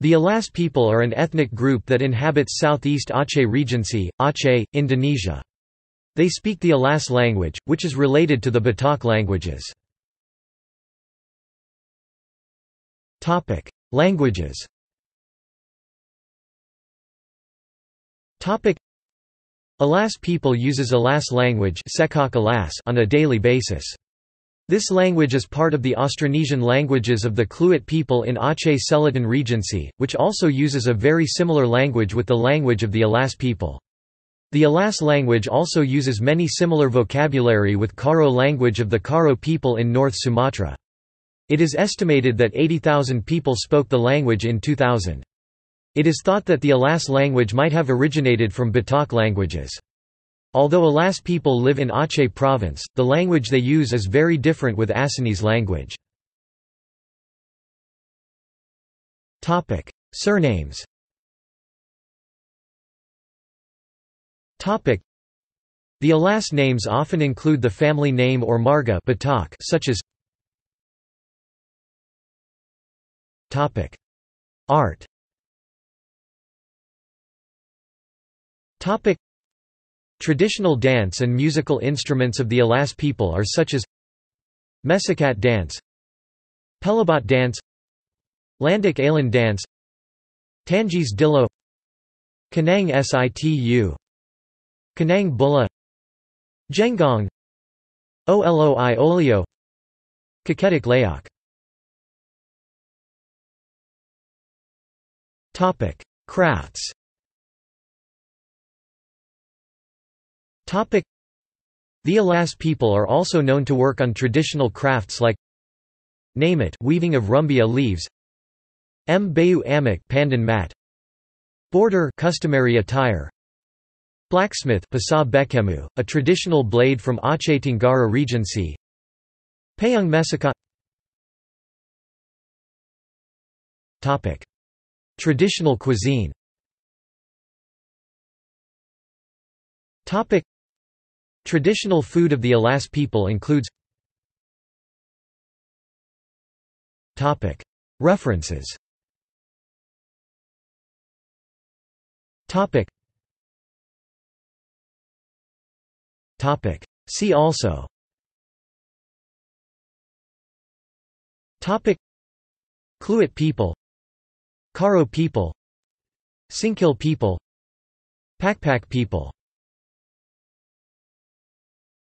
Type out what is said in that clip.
The Alas people are an ethnic group that inhabits Southeast Aceh Regency, Aceh, Indonesia. They speak the Alas language, which is related to the Batak languages. Languages. Alas people uses Alas language on a daily basis. This language is part of the Austronesian languages of the Kluet people in Aceh Selatan Regency, which also uses a very similar language with the language of the Alas people. The Alas language also uses many similar vocabulary with Karo language of the Karo people in North Sumatra. It is estimated that 80,000 people spoke the language in 2000. It is thought that the Alas language might have originated from Batak languages. Although Alas people live in Aceh province, the language they use is very different with Acehnese language. Surnames. The Alas names often include the family name or marga Batak, such as Art. Traditional dance and musical instruments of the Alas people are such as Mesikat dance, Pelabot dance, Landak Alan dance, Tangis dillo, Kanang Situ, Kanang bulla, Jengong, Oloi Olio Kaketic layok. Topic: Crafts. The Alas people are also known to work on traditional crafts like Namit, weaving of rumbia leaves, Mbayu amak, pandan mat, border, customary attire, blacksmith, pasa bekemu, a traditional blade from Aceh Tenggara Regency, payung mesaka. Topic: Traditional cuisine. Topic: Traditional food of the Alas people includes. Topic: References. Topic. See also. Topic: Kluet people, Karo people, Sinkil people, Pakpak people.